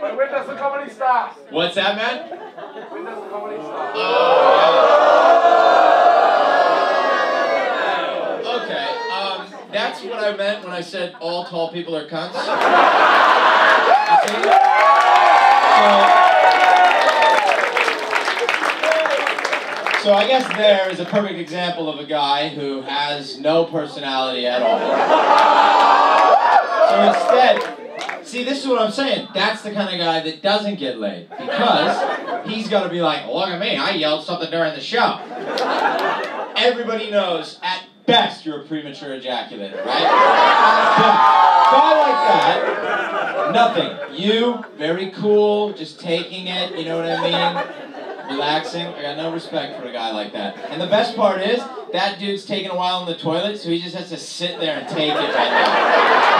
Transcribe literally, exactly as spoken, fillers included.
But when does the comedy start? What's that, man? When does the comedy start? Oh. Okay. Um, that's what I meant when I said all tall people are cunts. So, so I guess there is a perfect example of a guy who has no personality at all. So instead. See, this is what I'm saying. That's the kind of guy that doesn't get laid. Because he's going to be like, look at me, I yelled something during the show. Everybody knows, at best, you're a premature ejaculator, right? Guy like that, nothing. You, very cool, just taking it, you know what I mean? Relaxing. I got no respect for a guy like that. And the best part is, that dude's taking a while in the toilet, so he just has to sit there and take it right now.